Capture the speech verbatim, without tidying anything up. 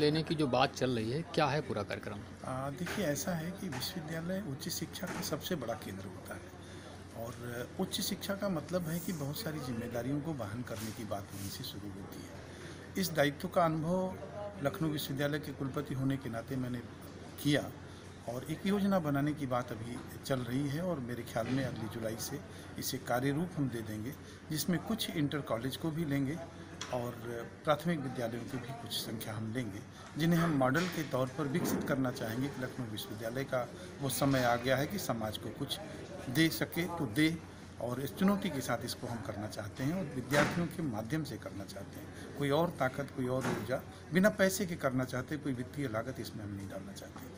लेने की जो बात चल रही है, क्या है पूरा कार्यक्रम? देखिए, ऐसा है कि विश्वविद्यालय उच्च शिक्षा का सबसे बड़ा केंद्र होता है और उच्च शिक्षा का मतलब है कि बहुत सारी जिम्मेदारियों को वहन करने की बात वहीं से शुरू होती है। इस दायित्व का अनुभव लखनऊ विश्वविद्यालय के कुलपति होने के नाते मैंने किया और एक योजना बनाने की बात अभी चल रही है और मेरे ख्याल में अगली जुलाई से इसे कार्य रूप हम दे देंगे, जिसमें कुछ इंटर कॉलेज को भी लेंगे और प्राथमिक विद्यालयों की भी कुछ संख्या हम लेंगे, जिन्हें हम मॉडल के तौर पर विकसित करना चाहेंगे कि लखनऊ विश्वविद्यालय का वो समय आ गया है कि समाज को कुछ दे सके तो दे, और इस चुनौती के साथ इसको हम करना चाहते हैं और विद्यार्थियों के माध्यम से करना चाहते हैं। कोई और ताकत, कोई और ऊर्जा, बिना पैसे के करना चाहते, कोई वित्तीय लागत इसमें हम नहीं डालना चाहते।